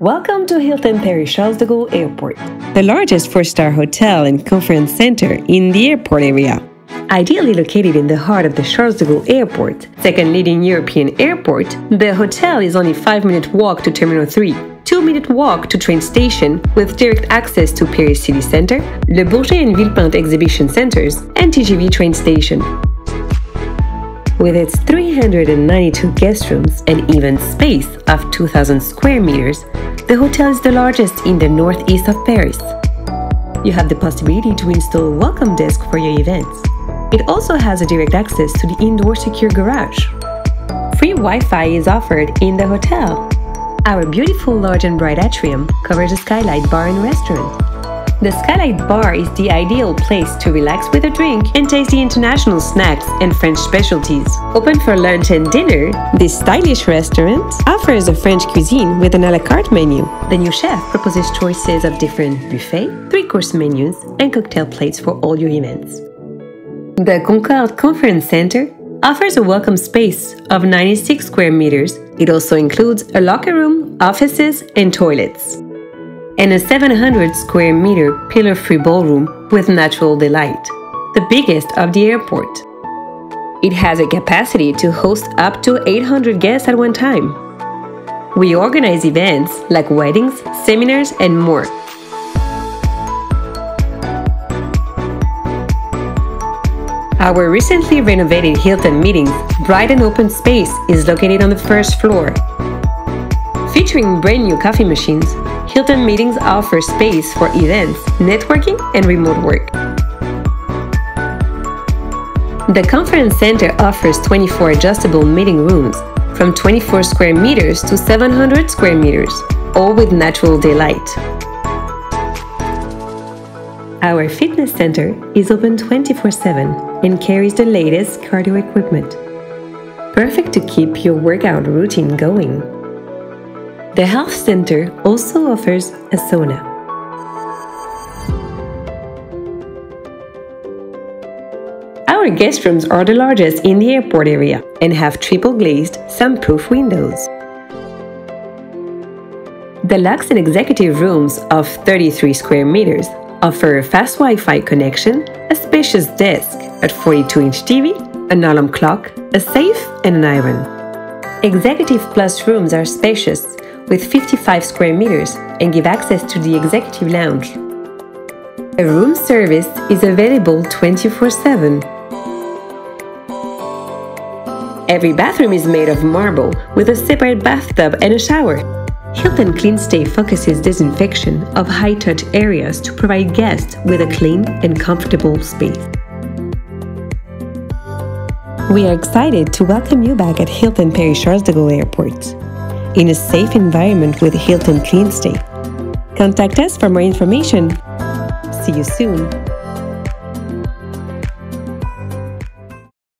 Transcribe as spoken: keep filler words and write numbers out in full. Welcome to Hilton Paris Charles de Gaulle Airport, the largest four-star hotel and conference center in the airport area. Ideally located in the heart of the Charles de Gaulle Airport, second leading European airport, the hotel is only a five minute walk to Terminal three, two minute walk to train station with direct access to Paris City Center, Le Bourget and Villepinte exhibition centers, and T G V train station. With its three hundred ninety-two guest rooms and event space of two thousand square meters, the hotel is the largest in the northeast of Paris. You have the possibility to install a welcome desk for your events. It also has a direct access to the indoor secure garage. Free Wi-Fi is offered in the hotel. Our beautiful large and bright atrium covers the Skylight Bar and Restaurant. The Skylight Bar is the ideal place to relax with a drink and taste the international snacks and French specialties. Open for lunch and dinner, this stylish restaurant offers a French cuisine with an a la carte menu. The new chef proposes choices of different buffet, three-course menus, and cocktail plates for all your events. The Concorde Conference Center offers a welcome space of ninety-six square meters. It also includes a locker room, offices, and toilets, and a seven hundred square meter pillar-free ballroom with natural delight, the biggest of the airport. It has a capacity to host up to eight hundred guests at one time. We organize events like weddings, seminars, and more. Our recently renovated Hilton Meetings bright and open space is located on the first floor. Featuring brand new coffee machines, Hilton Meetings offers space for events, networking, and remote work. The Conference Center offers twenty-four adjustable meeting rooms, from twenty-four square meters to seven hundred square meters, all with natural daylight. Our fitness center is open twenty-four seven and carries the latest cardio equipment, perfect to keep your workout routine going. The health center also offers a sauna. Our guest rooms are the largest in the airport area and have triple glazed, sunproof windows. The luxe and executive rooms of thirty-three square meters offer a fast Wi-Fi connection, a spacious desk, a forty-two inch T V, an alarm clock, a safe, and an iron. Executive Plus rooms are spacious, with fifty-five square meters, and give access to the executive lounge. A room service is available twenty-four seven. Every bathroom is made of marble, with a separate bathtub and a shower. Hilton CleanStay focuses disinfection of high-touch areas to provide guests with a clean and comfortable space. We are excited to welcome you back at Hilton Paris Charles de Gaulle Airport, in a safe environment with Hilton CleanStay. Contact us for more information. See you soon!